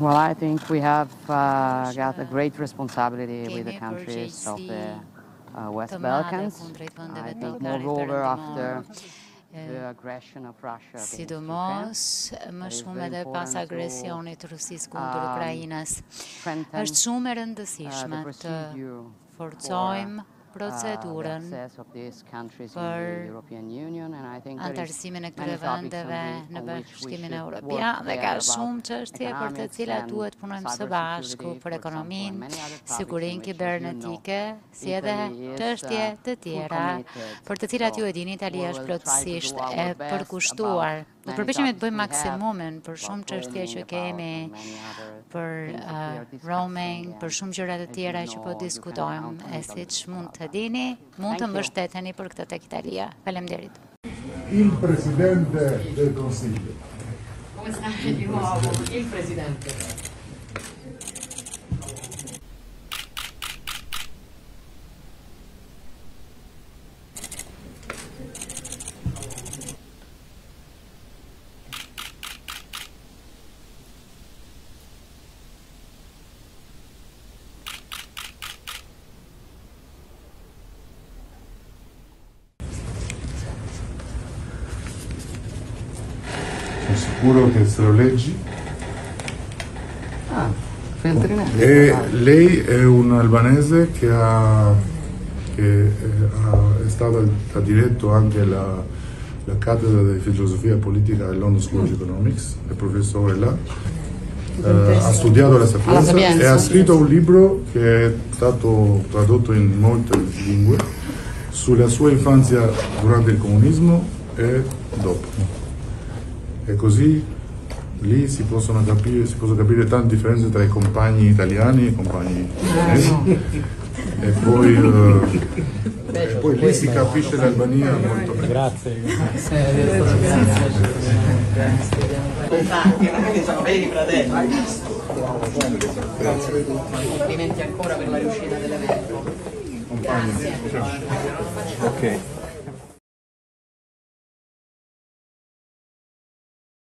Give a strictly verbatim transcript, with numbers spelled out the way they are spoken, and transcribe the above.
Well, I think we have uh, got a great responsibility with the countries of the uh, West Balkans. I think moreover after the aggression of Russia Sidomos më shumë edhe pas agresionit të Rusisë kundër Ukrainës. Është shumë e rëndësishme të forcojmë procedurën për antarësimin e këtyre vendeve në Bashkimin Evropian dhe ka shumë çështje për të cilat duhet punojmë së bashku për ekonominë, sigurinë kibernetike, si edhe çështje të tjera për të cilat ju e dini Italia është plotësisht e përkushtuar. Ne përpiqemi të bëjmë maksimumin për shumë çështje që kemi, për roaming, për shumë gjëra të tjera që po diskutojmë, e siç mund të dini, mund të mbështeteni për këtë tek Italia. Faleminderit. Il presidente del Consiglio. Come sta di nuovo il presidente? Sicuro che se lo leggi. Ah, e lei è un albanese che, ha, che è, è stato ha diretto anche la, la cattedra di filosofia politica del London School of Economics, è professore là, eh, ha studiato alla Sapienza, Sapienza e ha scritto un libro che è stato tradotto in molte lingue sulla sua infanzia durante il comunismo e dopo. E così lì si possono capire, si possono capire tante differenze tra i compagni italiani e i compagni italiani. Ah, no. e, poi, uh, e poi lì si capisce l'Albania molto bene. Grazie. Grazie. Sono veri fratelli. Complimenti ancora per la riuscita dell'evento. Grazie. Ok.